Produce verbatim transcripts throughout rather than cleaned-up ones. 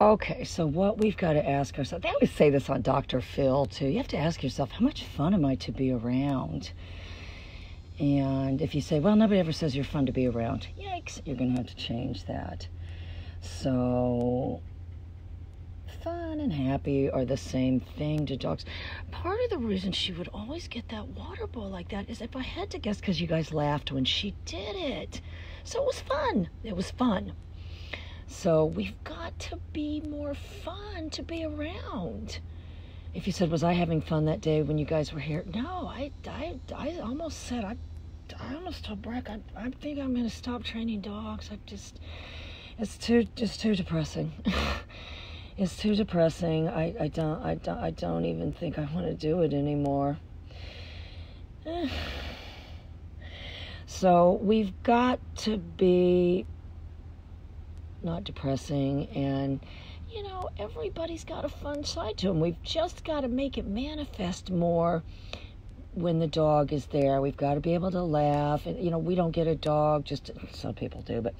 Okay, so what we've got to ask ourselves, they always say this on Doctor Phil too, you have to ask yourself, how much fun am I to be around? And if you say, well, nobody ever says you're fun to be around, yikes, you're going to have to change that. So fun and happy are the same thing to dogs. Part of the reason she would always get that water bowl like that is, if I had to guess, because you guys laughed when she did it. So it was fun. It was fun. So we've got to be more fun to be around. If you said, was I having fun that day when you guys were here? No, I, I, I almost said, I, I almost told Breck, I, I think I'm going to stop training dogs. I just, it's too, just too depressing. It's too depressing. I, I don't, I don't, I don't even think I want to do it anymore. So we've got to be not depressing, and you know, everybody's got a fun side to them. We've just got to make it manifest more when the dog is there. We've got to be able to laugh. And, you know, we don't get a dog just to, some people do, but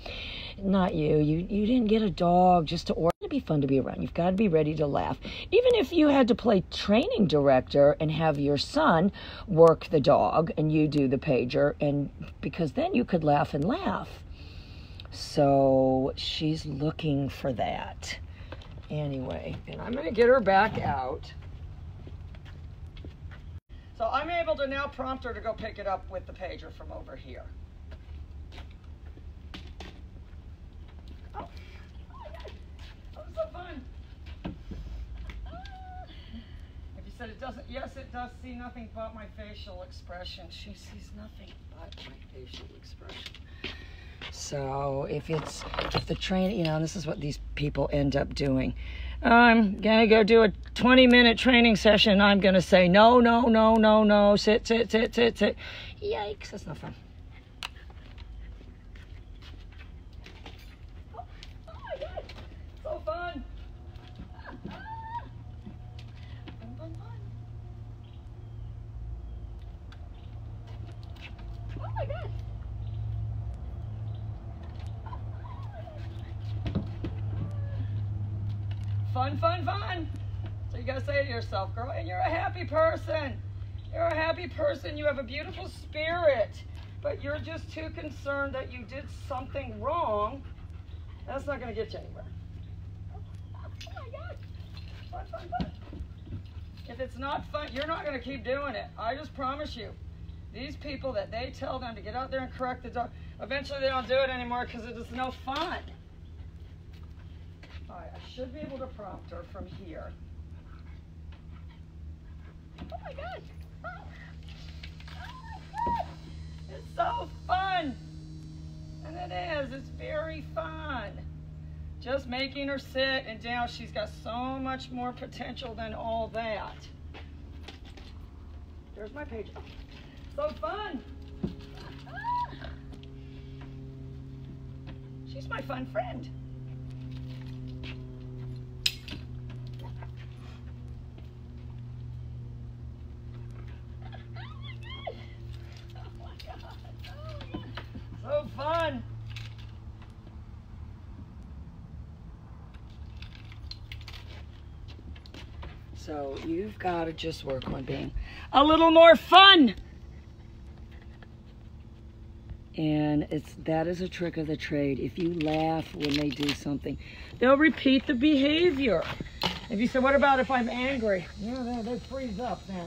not you. You you didn't get a dog just to order. It's going to be fun to be around. You've got to be ready to laugh. Even if you had to play training director and have your son work the dog and you do the pager, and because then you could laugh and laugh. So she's looking for that anyway, and I'm going to get her back out. So I'm able to now prompt her to go pick it up with the pager from over here. Oh, oh my God, that was so fun. If you said it doesn't, yes, it does see nothing but my facial expression. She sees nothing but my facial expression. So if it's, if the train, you know, and this is what these people end up doing. I'm going to go do a twenty minute training session. I'm going to say, no, no, no, no, no, sit, sit, sit, sit, sit. Yikes, that's not fun. Oh, oh my God, so fun. Ah, ah. Fun, fun, fun. Oh my God. Fun, fun, fun. So you got to say to yourself, girl, and you're a happy person. You're a happy person. You have a beautiful spirit, but you're just too concerned that you did something wrong. That's not going to get you anywhere. Oh, oh my God. Fun, fun, fun. If it's not fun, you're not going to keep doing it. I just promise you, these people that they tell them to get out there and correct the dog, eventually they don't do it anymore because it is no fun. All right, I should be able to prompt her from here. Oh my God! Oh, oh my God! It's so fun! And it is, it's very fun. Just making her sit, and now she's got so much more potential than all that. There's my page. Oh, so fun! Ah. She's my fun friend. Fun. So you've got to just work on being a little more fun, and it's that is a trick of the trade. If you laugh when they do something, they'll repeat the behavior. If you say, what about if I'm angry? Yeah, they freeze up then.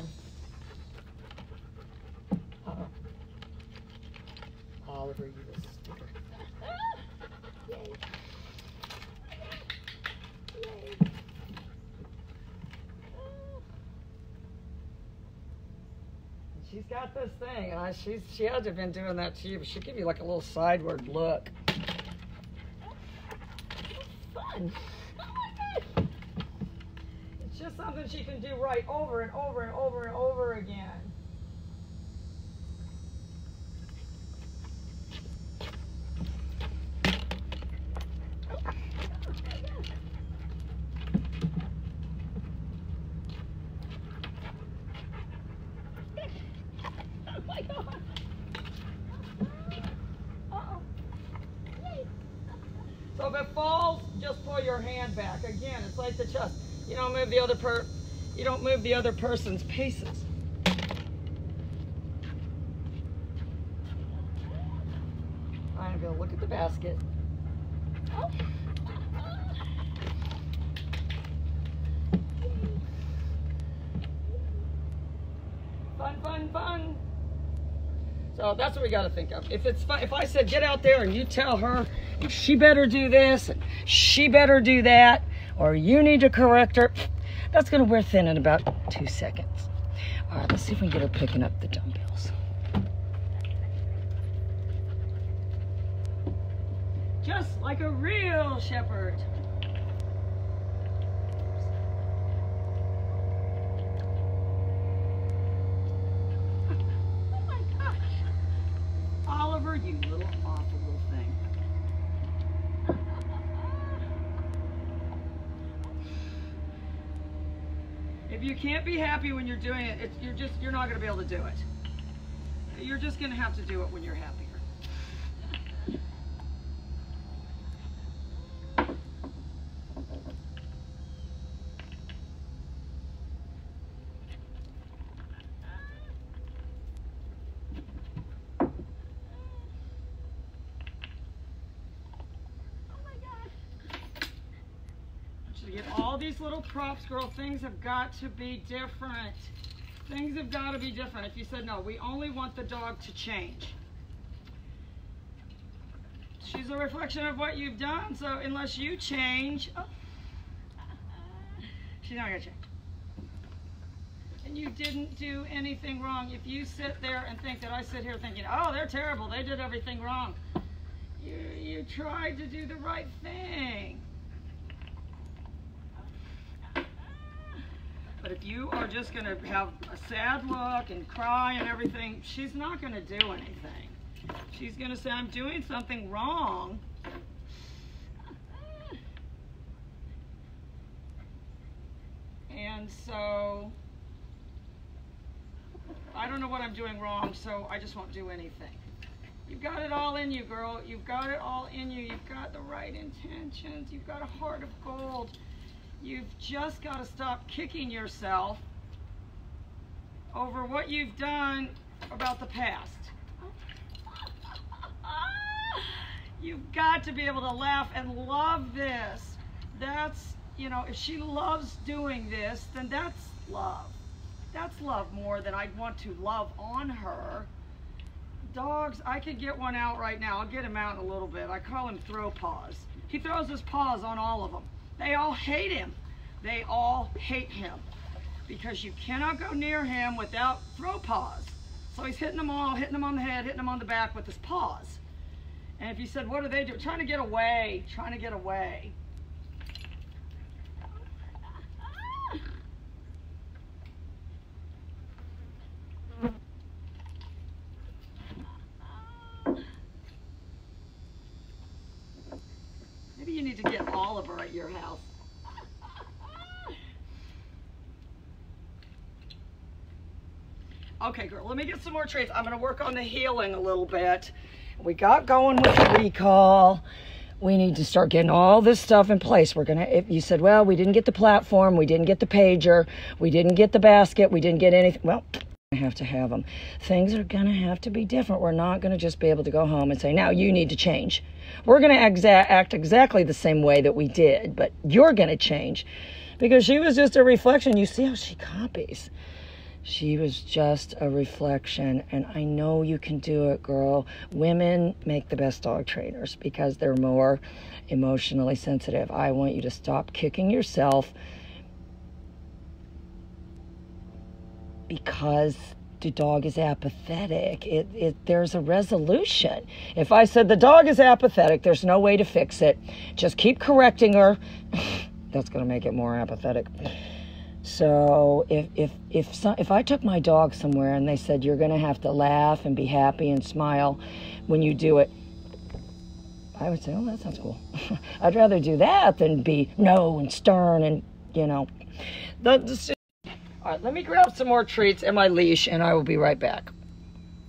Oliver, you a sticker. Yay. Yay. She's got this thing. Uh, she's, she had to have been doing that to you, but she'll give you like a little sideward look. Fun. Oh my God. It's just something she can do right over and over and over and over again. your hand back. Again, it's like the chest. You don't move the other per you don't move the other person's paces. I'm gonna go look at the basket. Oh. Fun, fun, fun. So that's what we got to think of. If it's fun, if I said get out there and you tell her she better do this and she better do that, or you need to correct her, that's going to wear thin in about two seconds. All right, let's see if we can get her picking up the dumbbells. Just like a real shepherd. You little awful little thing. If you can't be happy when you're doing it, it's, you're just you're not going to be able to do it. You're just going to have to do it when you're happier. Get all these little props, girl. Things have got to be different. Things have got to be different. If you said, no, we only want the dog to change. She's a reflection of what you've done, so unless you change, oh, she's not going to change. And you didn't do anything wrong. If you sit there and think that I sit here thinking, oh, they're terrible, they did everything wrong. You, you tried to do the right thing. But if you are just going to have a sad look and cry and everything, she's not going to do anything. She's going to say, I'm doing something wrong. And so, I don't know what I'm doing wrong, so I just won't do anything. You've got it all in you, girl. You've got it all in you. You've got the right intentions. You've got a heart of gold. You've just got to stop kicking yourself over what you've done about the past. You've got to be able to laugh and love this. That's, you know, if she loves doing this, then that's love. That's love more than I'd want to love on her. Dogs, I could get one out right now. I'll get him out in a little bit. I call him throw paws. He throws his paws on all of them. They all hate him. They all hate him because you cannot go near him without throw paws. So he's hitting them all, hitting them on the head, hitting them on the back with his paws. And if you said, what are they doing? Trying to get away, trying to get away. You need to get Oliver at your house. Okay, girl, let me get some more treats. I'm going to work on the healing a little bit. We got going with the recall. We need to start getting all this stuff in place. We're going to, if you said, well, we didn't get the platform, we didn't get the pager, we didn't get the basket, we didn't get anything. Well, I have to have them. Things are going to have to be different. We're not going to just be able to go home and say, now you need to change. We're going to exa- act exactly the same way that we did, but you're going to change because she was just a reflection. You see how she copies. She was just a reflection, and I know you can do it, girl. Women make the best dog trainers because they're more emotionally sensitive. I want you to stop kicking yourself because the dog is apathetic. It, it, there's a resolution. If I said the dog is apathetic, there's no way to fix it. Just keep correcting her. That's going to make it more apathetic. So if if if some, if I took my dog somewhere and they said you're going to have to laugh and be happy and smile when you do it, I would say, oh, that sounds cool. I'd rather do that than be no and stern and you know. The, the, All right, let me grab some more treats and my leash, and I will be right back.